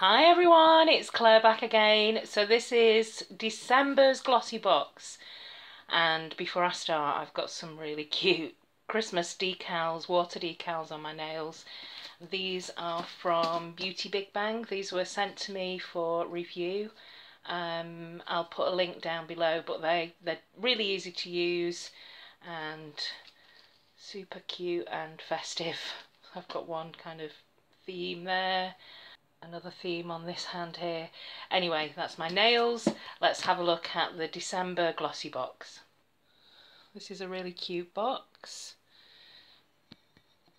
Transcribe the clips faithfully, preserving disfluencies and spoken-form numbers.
Hi everyone, it's Claire back again. So this is December's Glossybox, and before I start I've got some really cute Christmas decals, water decals on my nails. These are from Beauty Big Bang. These were sent to me for review. Um, I'll put a link down below, but they, they're really easy to use and super cute and festive. I've got one kind of theme there, another theme on this hand here. Anyway, that's my nails. Let's have a look at the December glossy box. This is a really cute box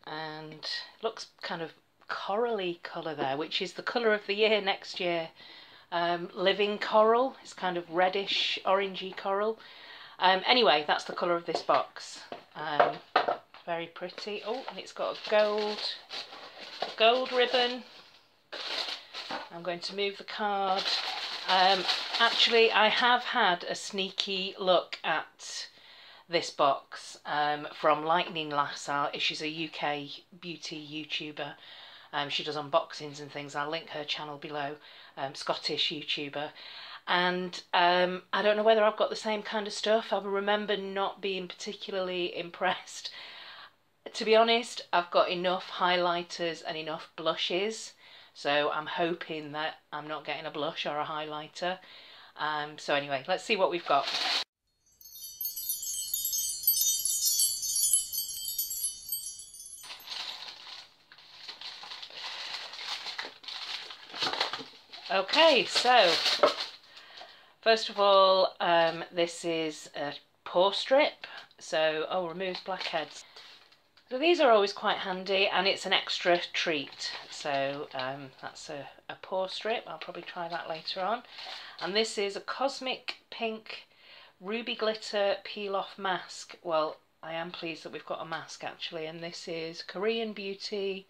and it looks kind of corally colour there, which is the colour of the year next year. Um, living coral, it's kind of reddish orangey coral. Um, anyway, that's the colour of this box. Um, very pretty. Oh, and it's got a gold gold ribbon. I'm going to move the card. Um, actually, I have had a sneaky look at this box um, from Lightning Lass. She's a U K beauty YouTuber. Um, she does unboxings and things. I'll link her channel below, um, Scottish YouTuber. And um, I don't know whether I've got the same kind of stuff. I remember not being particularly impressed. To be honest, I've got enough highlighters and enough blushes, so I'm hoping that I'm not getting a blush or a highlighter. Um, so anyway, let's see what we've got. Okay, so first of all, um, this is a pore strip, so oh, removes blackheads. So these are always quite handy, and it's an extra treat. So um, that's a, a pore strip. I'll probably try that later on. And this is a Cosmic Pink Ruby Glitter Peel-off Mask. Well, I am pleased that we've got a mask actually, and this is Korean Beauty.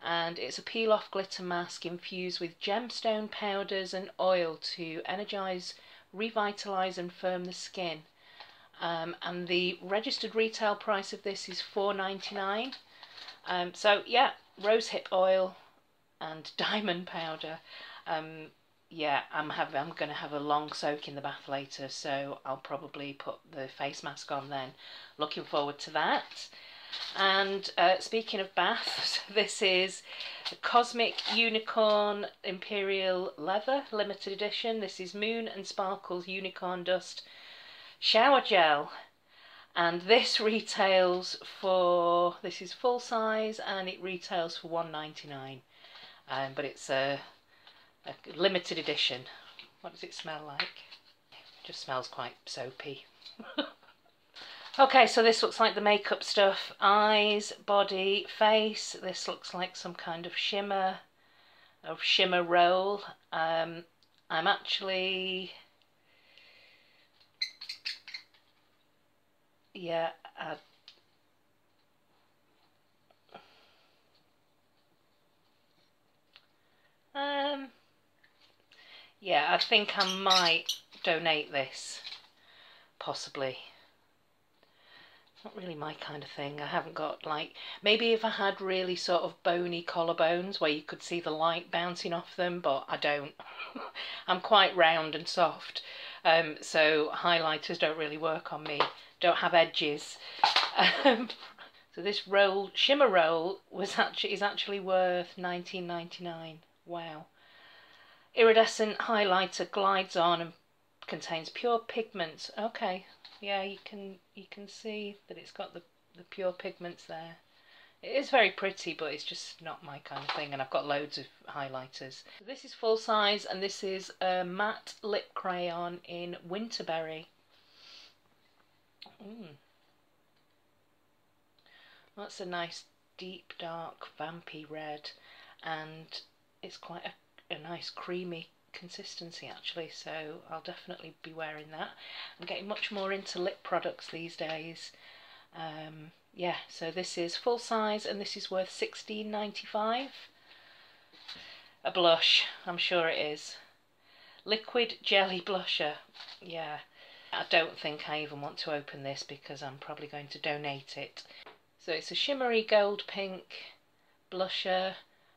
And it's a peel-off glitter mask infused with gemstone powders and oil to energise, revitalise and firm the skin. Um, and the registered retail price of this is four ninety-nine. Um, so yeah, rosehip oil and diamond powder. Um, yeah, I'm, have, I'm going to have a long soak in the bath later, so I'll probably put the face mask on then. Looking forward to that. And uh, speaking of baths, this is a Cosmic Unicorn Imperial Leather limited edition. This is Moon and Sparkles Unicorn Dust Shower Gel, and this retails for, this is full size and it retails for one ninety-nine. Um, but it's a, a limited edition. What does it smell like? It just smells quite soapy. Okay, so this looks like the makeup stuff. Eyes, body, face. This looks like some kind of shimmer, of shimmer roll. Um, I'm actually, yeah, I, um, yeah, I think I might donate this, possibly. Not really my kind of thing. I haven't got, like, maybe if I had really sort of bony collarbones where you could see the light bouncing off them, but I don't. I'm quite round and soft, um, so highlighters don't really work on me, don't have edges. Um, so this roll, shimmer roll, was actually, is actually worth nineteen ninety-nine. Wow. Iridescent highlighter glides on and contains pure pigments. Okay. Yeah, you can you can see that it's got the, the pure pigments there. It is very pretty, but it's just not my kind of thing, and I've got loads of highlighters. So this is full size, and this is a matte lip crayon in Winterberry. Mm. That's a nice deep, dark, vampy red, and it's quite a, a nice creamy consistency actually, so I'll definitely be wearing that. I'm getting much more into lip products these days. Um, yeah, so this is full size and this is worth sixteen ninety-five. A blush, I'm sure it is. Liquid Jelly Blusher. Yeah, I don't think I even want to open this because I'm probably going to donate it. So it's a shimmery gold pink blusher,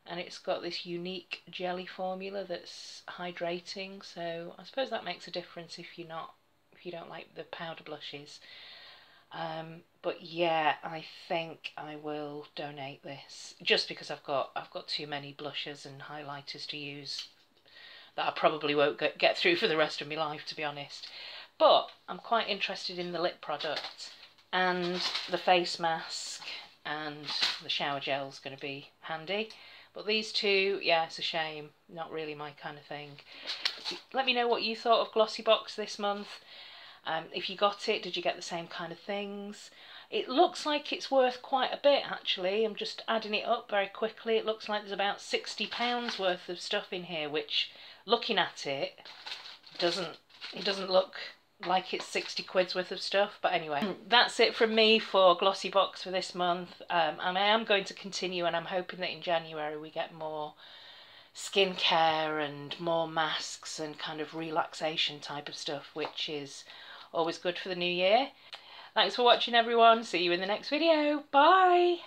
and it's got this unique jelly formula that's hydrating, so I suppose that makes a difference if you're not if you don't like the powder blushes. Um, but yeah, I think I will donate this just because I've got I've got too many blushes and highlighters to use that I probably won't get, get through for the rest of my life, to be honest. But I'm quite interested in the lip product, and the face mask and the shower gel is going to be handy. But these two, yeah, it's a shame, not really my kind of thing. Let me know what you thought of Glossybox this month. Um, if you got it, did you get the same kind of things? It looks like it's worth quite a bit, actually. I'm just adding it up very quickly. It looks like there's about sixty pounds worth of stuff in here, which, looking at it, doesn't it doesn't look like it's sixty quid's worth of stuff. But anyway, that's it from me for Glossybox for this month. Um, and I am going to continue, and I'm hoping that in January we get more skincare and more masks and kind of relaxation type of stuff, which is always good for the new year. Thanks for watching, everyone. See you in the next video. Bye.